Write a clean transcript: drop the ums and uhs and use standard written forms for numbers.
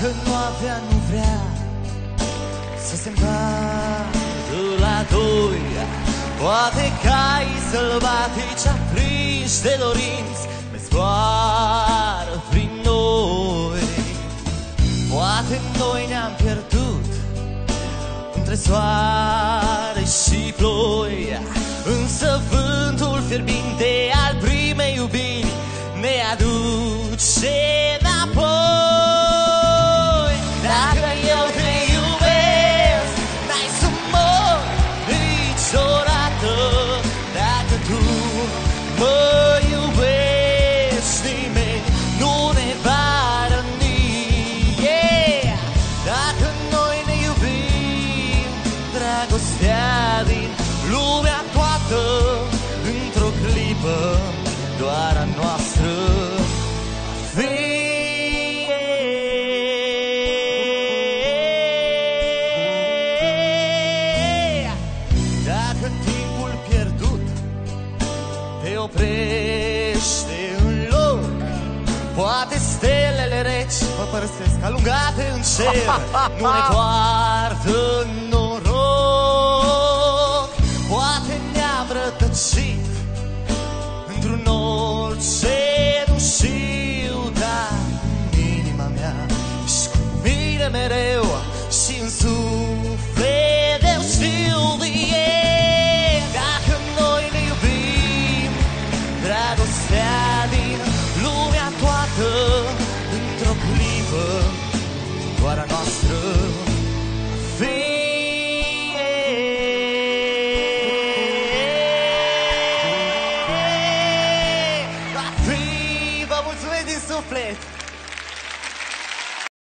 dacă nu avea, nu vrea să se îmbată la doi. Poate cai sălbatici aprinși de dorinți ne zboară prin noi. Poate noi ne-am pierdut între soare și ploi, însă vântul fierbinte al primei iubiri ne aduce înapoi. Dacă eu te iubesc, n-ai să mor niciodată. Dacă tu mă iubești, nimeni nu ne va răni. Dacă noi ne iubim, dragostea din lumea toată, într-o clipă doar a noastră fie. Dacă timpul pierdut te oprește în loc, poate stelele reci vă părăsesc alungate în cer, nu ne poartă în noroc. Poate ne-am rătăcit într-un orice nu știu, dar inima mea și cu mine mereu și în suflet eu știu de ei. Dacă noi ne iubim, dragostea din lumea toată, într-o clipă doar a noastră fi. Vă mulțumesc din suflet!